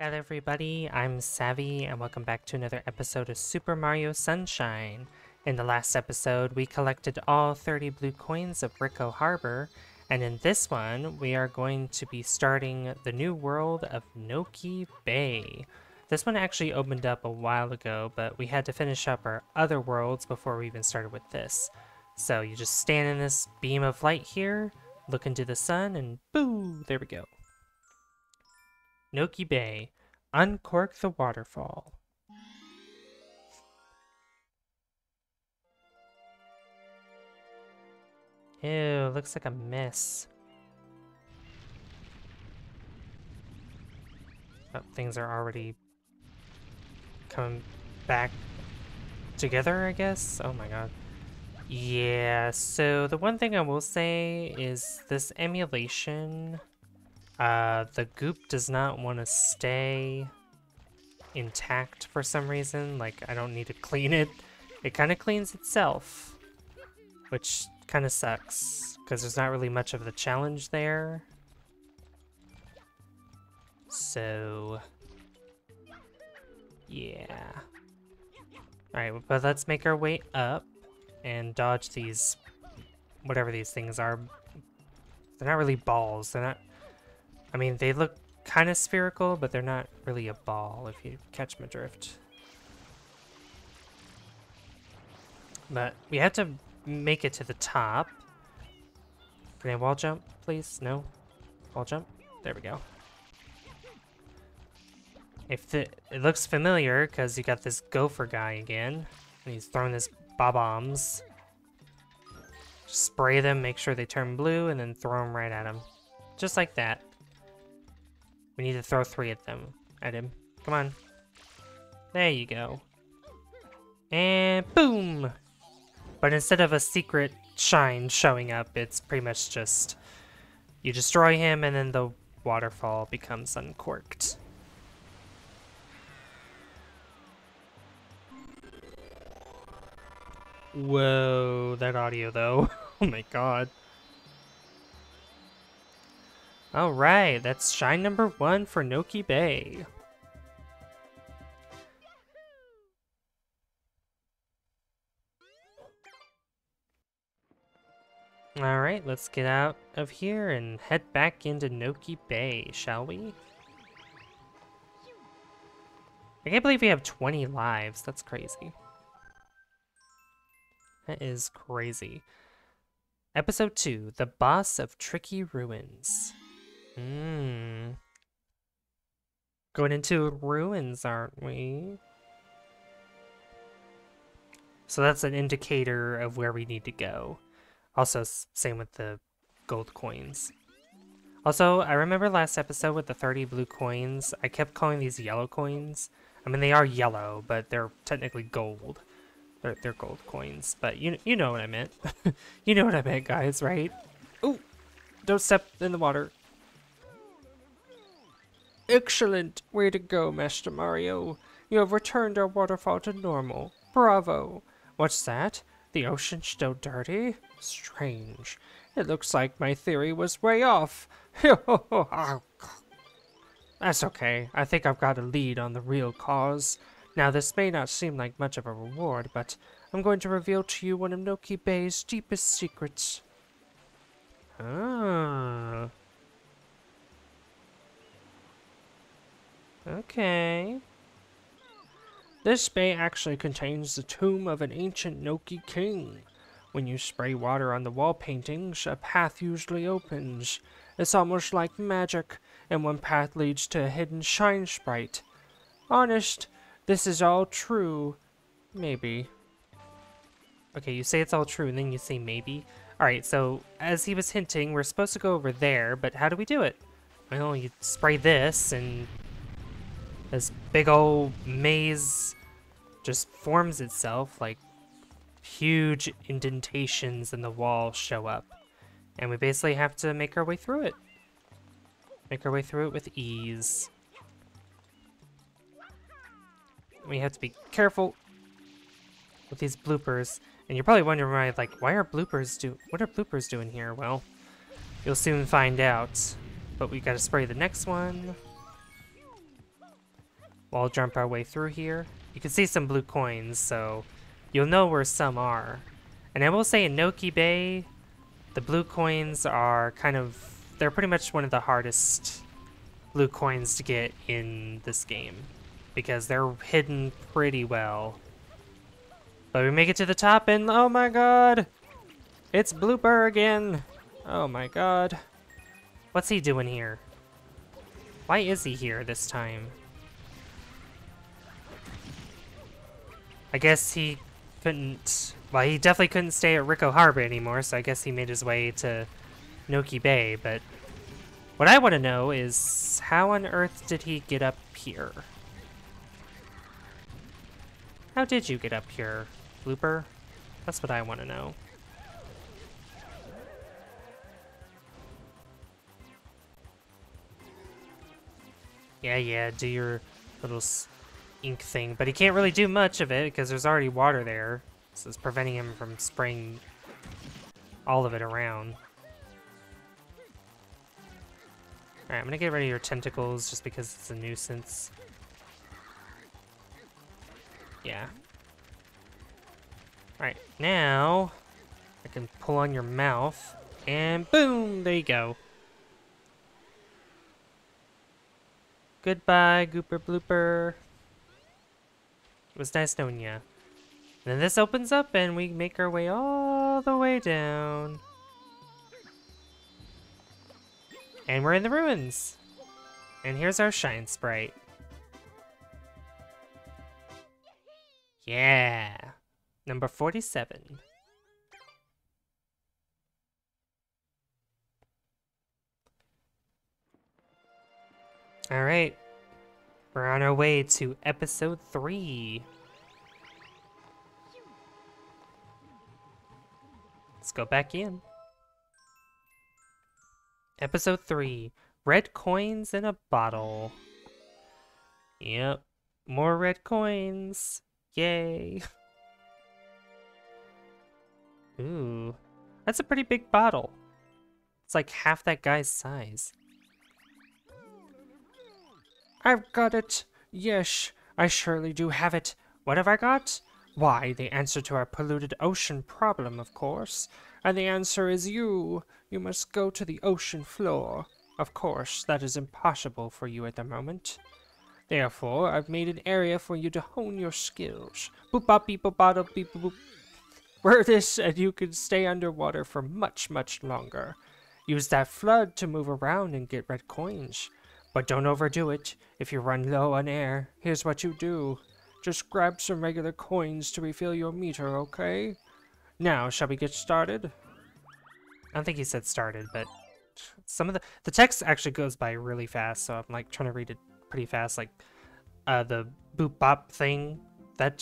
Hello everybody, I'm Savvy and welcome back to another episode of Super Mario Sunshine. In the last episode, we collected all 30 blue coins of Ricco Harbor, and in this one, we are going to be starting the new world of Noki Bay. This one actually opened up a while ago, but we had to finish up our other worlds before we even started with this. So you just stand in this beam of light here, look into the sun, and boo, there we go. Noki Bay, uncork the waterfall. Ew, looks like a mess. Oh, things are already coming back together, I guess? Oh my god. Yeah, so the one thing I will say is this emulation... the goop does not want to stay intact for some reason. Like, I don't need to clean it. It kind of cleans itself, which kind of sucks because there's not really much of the challenge there. So, yeah. Alright, but let's make our way up and dodge these, whatever these things are. They're not really balls. They're not... I mean, they look kind of spherical, but they're not really a ball, if you catch my drift. But we have to make it to the top. Can I wall jump, please? No? Wall jump? There we go. It looks familiar, because you got this gopher guy again, and he's throwing his bob-ombs. Just spray them, make sure they turn blue, and then throw them right at him. Just like that. We need to throw three of them at him. Come on. There you go. And boom! But instead of a secret shine showing up, it's pretty much just... you destroy him and then the waterfall becomes uncorked. Whoa, that audio though. Oh my god. Alright, that's shine number one for Noki Bay. Alright, let's get out of here and head back into Noki Bay, shall we? I can't believe we have 20 lives, that's crazy. That is crazy. Episode 2, The Boss of Tricky Ruins. Going into ruins, aren't we? So that's an indicator of where we need to go. Also, same with the gold coins. Also, I remember last episode with the 30 blue coins, I kept calling these yellow coins. I mean, they are yellow, but they're technically gold. They're gold coins, but you know what I meant. You know what I meant, guys, right? Ooh! Don't step in the water. Excellent! Way to go, Master Mario. You have returned our waterfall to normal. Bravo! What's that? The ocean still dirty? Strange. It looks like my theory was way off. That's okay. I think I've got a lead on the real cause. Now, this may not seem like much of a reward, but I'm going to reveal to you one of Noki Bay's deepest secrets. Ah... okay. This bay actually contains the tomb of an ancient Noki king. When you spray water on the wall paintings, a path usually opens. It's almost like magic, and one path leads to a hidden shine sprite. Honest, this is all true. Maybe. Okay, you say it's all true, and then you say maybe. Alright, so, as he was hinting, we're supposed to go over there, but how do we do it? Well, you spray this, and... this big old maze just forms itself, like huge indentations in the wall show up. And we basically have to make our way through it. Make our way through it with ease. We have to be careful with these bloopers. And you're probably wondering, right, like, what are bloopers doing here? Well, you'll soon find out. But we gotta spray the next one. We'll jump our way through here. You can see some blue coins, so you'll know where some are. And I will say in Noki Bay, the blue coins are kind of... they're pretty much one of the hardest blue coins to get in this game, because they're hidden pretty well. But we make it to the top and oh my god! It's Blooper again! Oh my god. What's he doing here? Why is he here this time? I guess he couldn't... well, he definitely couldn't stay at Ricco Harbor anymore, so I guess he made his way to Noki Bay, but... what I want to know is, how on earth did he get up here? How did you get up here, Blooper? That's what I want to know. Yeah, do your little ink thing, but he can't really do much of it because there's already water there, so it's preventing him from spraying all of it around. Alright, I'm gonna get rid of your tentacles just because it's a nuisance. Yeah. Alright, now I can pull on your mouth and boom! There you go. Goodbye, Gooper Blooper. It was nice knowing ya. And then this opens up and we make our way all the way down. And we're in the ruins. And here's our shine sprite. Yeah. Number 47. All right, we're on our way to episode 3. Let's go back in. Episode 3, red coins in a bottle. Yep, more red coins. Yay. Ooh, that's a pretty big bottle. It's like half that guy's size. I've got it! Yes, I surely do have it! What have I got? Why, the answer to our polluted ocean problem, of course. And the answer is you! You must go to the ocean floor. Of course, that is impossible for you at the moment. Therefore, I've made an area for you to hone your skills. Boop-bop, beep-bop-bop, beep-boop. Wear this and you can stay underwater for much, much longer. Use that flood to move around and get red coins. But don't overdo it. If you run low on air, here's what you do. Just grab some regular coins to refill your meter, okay? Now, shall we get started? I don't think he said started, but some of the text actually goes by really fast, so I'm like trying to read it pretty fast. Like the boop bop thing, that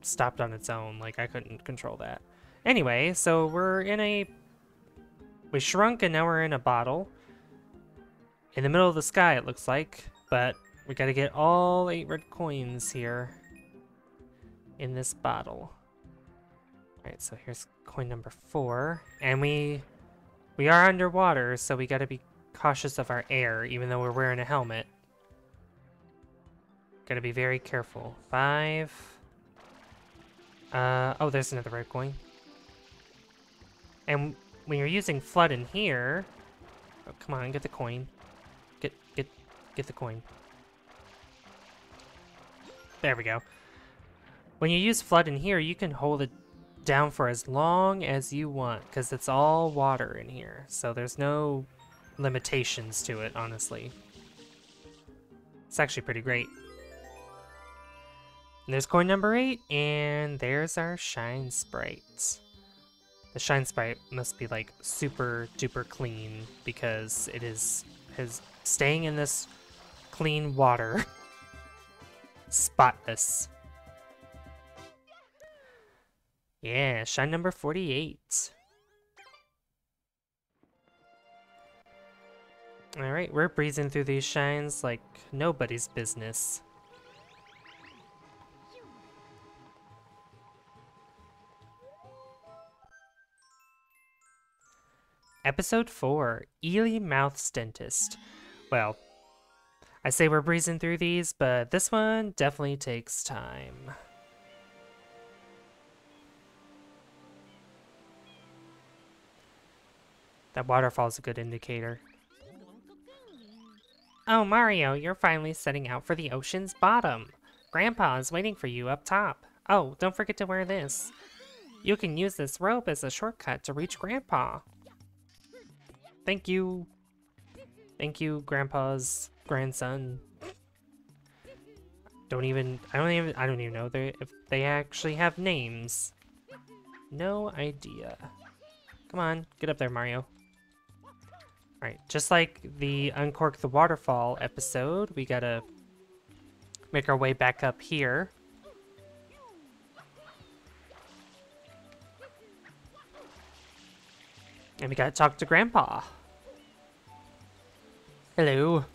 stopped on its own. Like I couldn't control that. Anyway, so we're in a, we shrunk and now we're in a bottle. In the middle of the sky, it looks like, but we gotta get all 8 red coins here in this bottle. Alright, so here's coin number 4, and we are underwater, so we gotta be cautious of our air, even though we're wearing a helmet. Gotta be very careful. 5. Oh, there's another red coin. And when you're using flood in here, oh, come on, get the coin. Get the coin. There we go. When you use flood in here, you can hold it down for as long as you want, because it's all water in here, so there's no limitations to it, honestly. It's actually pretty great. And there's coin number 8, and there's our shine sprite. The shine sprite must be like super duper clean, because it is his staying in this clean water. Spotless. Yeah, shine number 48. Alright, we're breezing through these shines like nobody's business. Episode 4, Eely Mouth's Dentist. Well, I say we're breezing through these, but this one definitely takes time. That waterfall's a good indicator. Oh, Mario, you're finally setting out for the ocean's bottom. Grandpa is waiting for you up top. Oh, don't forget to wear this. You can use this rope as a shortcut to reach Grandpa. Thank you. Thank you, Grandpa's grandson. I don't even know if they actually have names. No idea. Come on, get up there, Mario. Alright, just like the Uncork the Waterfall episode, we gotta make our way back up here. And we gotta talk to Grandpa. Hello.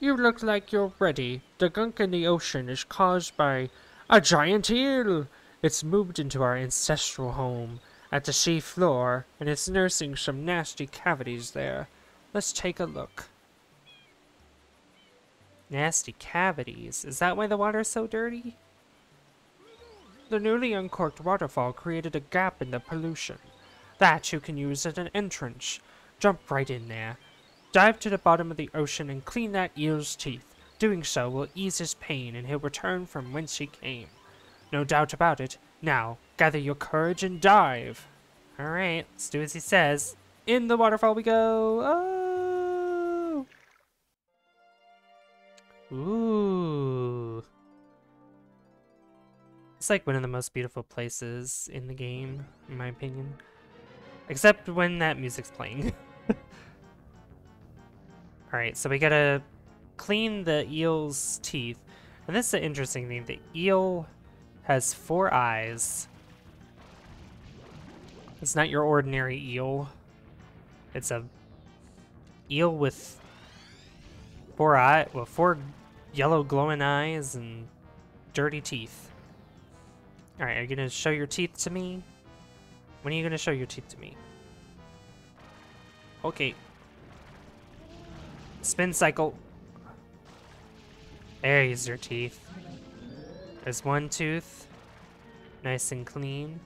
You look like you're ready. The gunk in the ocean is caused by a giant eel. It's moved into our ancestral home at the sea floor, and it's nursing some nasty cavities there. Let's take a look. Nasty cavities? Is that why the water's so dirty? The newly uncorked waterfall created a gap in the pollution. That you can use as an entrance. Jump right in there. Dive to the bottom of the ocean and clean that eel's teeth. Doing so will ease his pain and he'll return from whence he came. No doubt about it. Now, gather your courage and dive. Alright, let's do as he says. In the waterfall we go. Oh! Ooh. It's like one of the most beautiful places in the game, in my opinion. Except when that music's playing. Alright, so we gotta clean the eel's teeth. And this is an interesting thing. The eel has 4 eyes. It's not your ordinary eel. It's a eel with 4 yellow glowing eyes and dirty teeth. Alright, are you gonna show your teeth to me? When are you gonna show your teeth to me? Okay. Spin cycle. There's your teeth. There's one tooth. Nice and clean.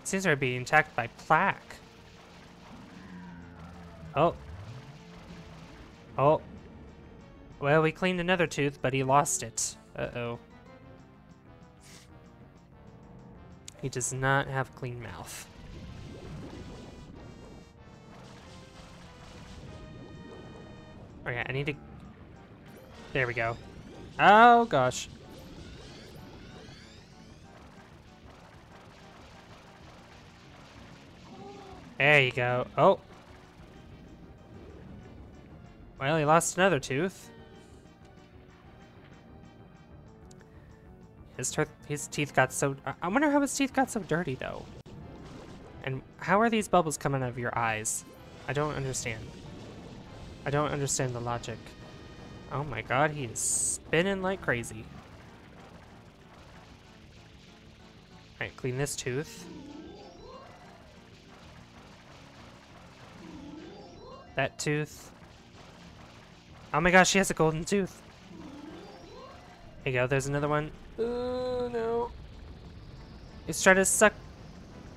It seems they're being attacked by plaque. Oh. Oh. Well, we cleaned another tooth, but he lost it. Uh-oh. He does not have a clean mouth. Okay, I need to... There we go. Oh, gosh. There you go. Oh. Well, he lost another tooth. His teeth got so... I wonder how his teeth got so dirty, though. And how are these bubbles coming out of your eyes? I don't understand. I don't understand the logic. Oh my god, he is spinning like crazy. Alright, clean this tooth. That tooth. Oh my gosh, she has a golden tooth. There you go, there's another one. Oh no. He's trying to suck.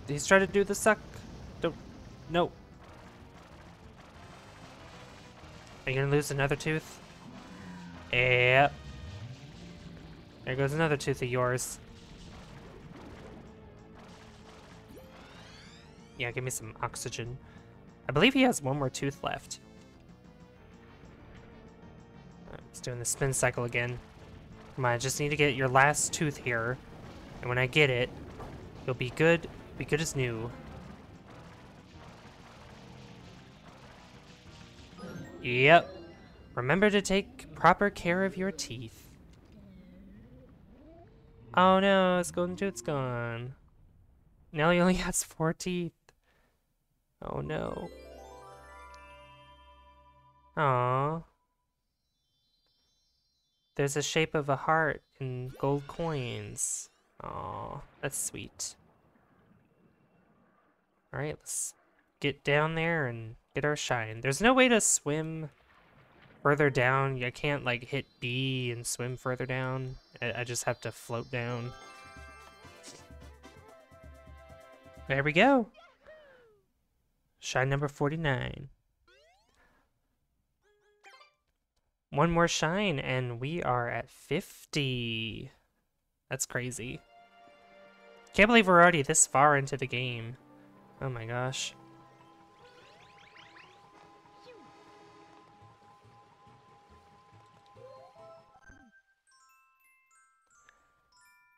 He's trying to do the suck. Don't. No. Are you gonna lose another tooth? Yep. There goes another tooth of yours. Yeah, give me some oxygen. I believe he has one more tooth left. He's doing the spin cycle again. Come on, I just need to get your last tooth here. And when I get it, you'll be good. Be good as new. Yep. Remember to take proper care of your teeth. Oh no, his golden tooth's gone. Now he only has 4 teeth. Oh no. Aww. There's a shape of a heart in gold coins. Aww, that's sweet. Alright, let's get down there and get our shine. There's no way to swim further down. I can't, like, hit B and swim further down. I just have to float down. There we go. Shine number 49. One more shine, and we are at 50. That's crazy. Can't believe we're already this far into the game. Oh my gosh.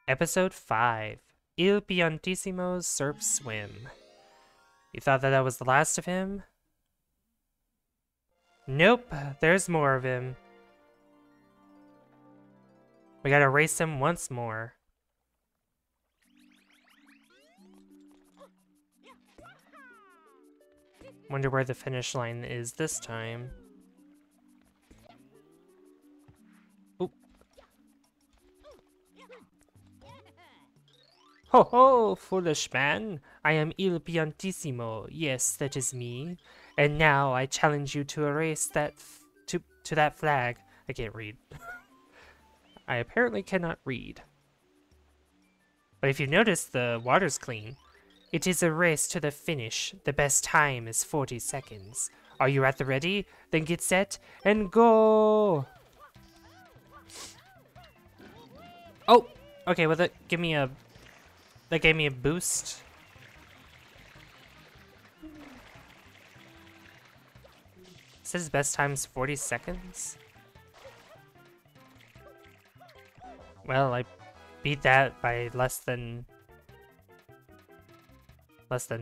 Episode 5. Il Piantissimo's Surf Swim. You thought that was the last of him? Nope, there's more of him. We gotta race him once more. Wonder where the finish line is this time. Oop. Ho ho, foolish man. I am Il Piantissimo. Yes, that is me. And now I challenge you to erase that to that flag. I can't read. I apparently cannot read. But if you notice, the water's clean. It is a race to the finish. The best time is 40 seconds. Are you at the ready? Then get set and go! Oh! Okay, well that gave me a boost. It says best time is 40 seconds? Well, I beat that by less than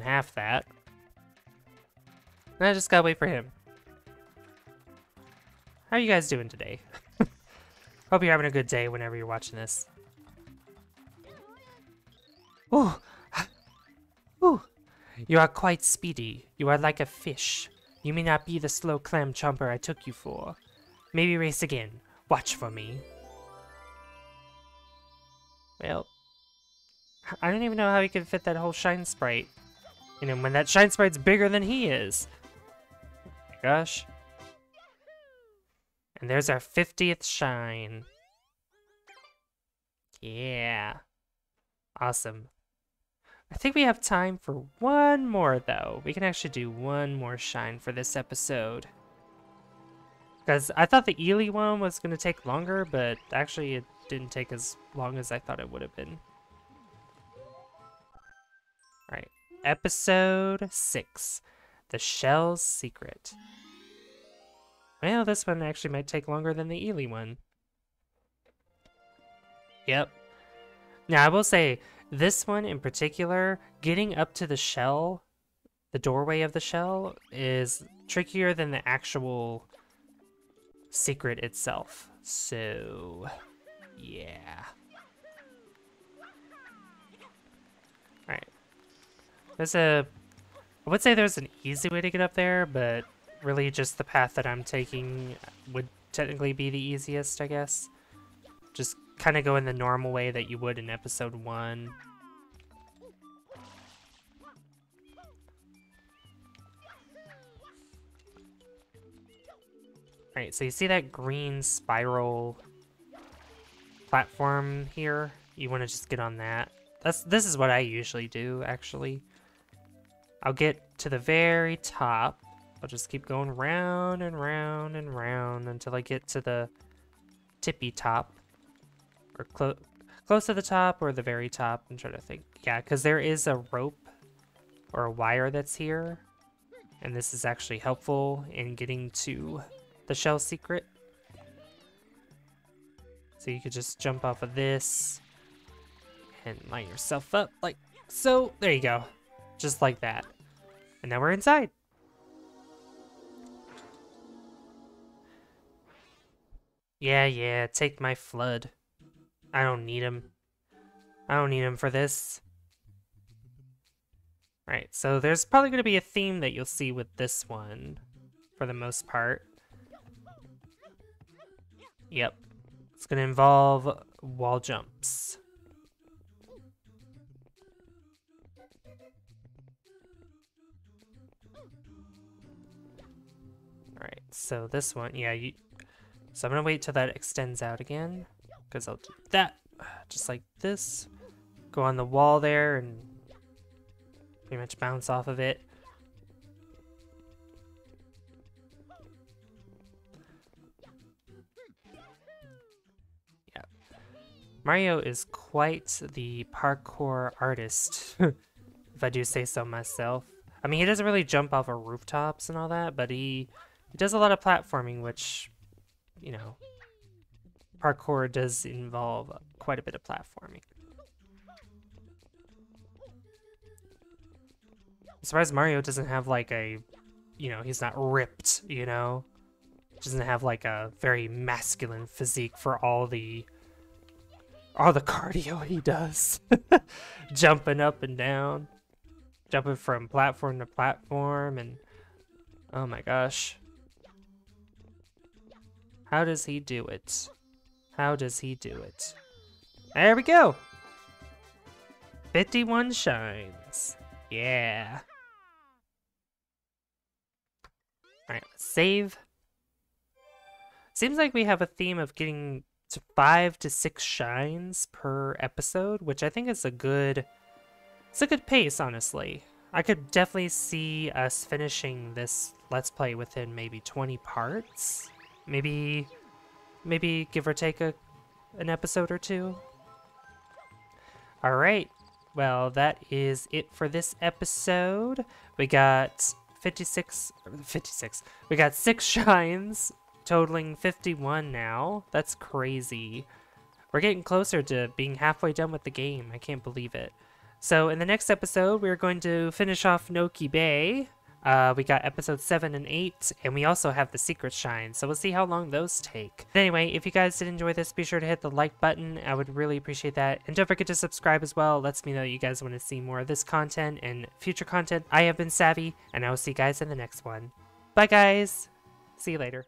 half that. And I just gotta wait for him. How are you guys doing today? Hope you're having a good day whenever you're watching this. Ooh. Ooh. You are quite speedy. You are like a fish. You may not be the slow clam chomper I took you for. Maybe race again. Watch for me. Well, I don't even know how he could fit that whole shine sprite. You know, when that shine sprite's bigger than he is. Oh my gosh. And there's our 50th shine. Yeah. Awesome. I think we have time for one more, though. We can actually do one more shine for this episode. Because I thought the Ely one was going to take longer, but actually it didn't take as long as I thought it would have been. Alright, episode 6, The Shell's Secret. Well, this one actually might take longer than the Ely one. Yep. Now, I will say, this one in particular, getting up to the shell, the doorway of the shell, is trickier than the actual secret itself. So, yeah. I would say there's an easy way to get up there, but really just the path that I'm taking would technically be the easiest, I guess. Just kind of go in the normal way that you would in episode 1. Alright, so you see that green spiral platform here? You want to just get on that. This is what I usually do, actually. I'll get to the very top. I'll just keep going round and round and round until I get to the tippy top. Or close to the top or the very top. I'm trying to think. Yeah, because there is a rope or a wire that's here. And this is actually helpful in getting to the shell secret. So you could just jump off of this and line yourself up like so. There you go. Just like that. And now we're inside. Yeah, yeah, take my flood. I don't need him. I don't need him for this. Alright, so there's probably going to be a theme that you'll see with this one, for the most part. Yep. It's going to involve wall jumps. Alright, so this one, yeah, So I'm gonna wait till that extends out again, because I'll do that just like this. Go on the wall there and pretty much bounce off of it. Yeah. Mario is quite the parkour artist, if I do say so myself. I mean, he doesn't really jump off of rooftops and all that, but he does a lot of platforming, which, you know, parkour does involve quite a bit of platforming. I'm surprised Mario doesn't have like a, you know, he's not ripped, you know? Doesn't have like a very masculine physique for all the cardio he does. Jumping up and down. Jumping from platform to platform, and oh my gosh. How does he do it? How does he do it? There we go! 51 shines. Yeah. Alright, let's save. Seems like we have a theme of getting to 5 to 6 shines per episode, which I think is a good... It's a good pace, honestly. I could definitely see us finishing this Let's Play within maybe 20 parts. Maybe give or take an episode or two. Alright, well, that is it for this episode. We got 6 shines, totaling 51 now. That's crazy. We're getting closer to being halfway done with the game. I can't believe it. So in the next episode, we're going to finish off Noki Bay. We got episodes 7 and 8, and we also have the Secret Shine, so we'll see how long those take. But anyway, if you guys did enjoy this, be sure to hit the like button. I would really appreciate that. And don't forget to subscribe as well. It lets me know you guys want to see more of this content and future content. I have been Savvy, and I will see you guys in the next one. Bye, guys. See you later.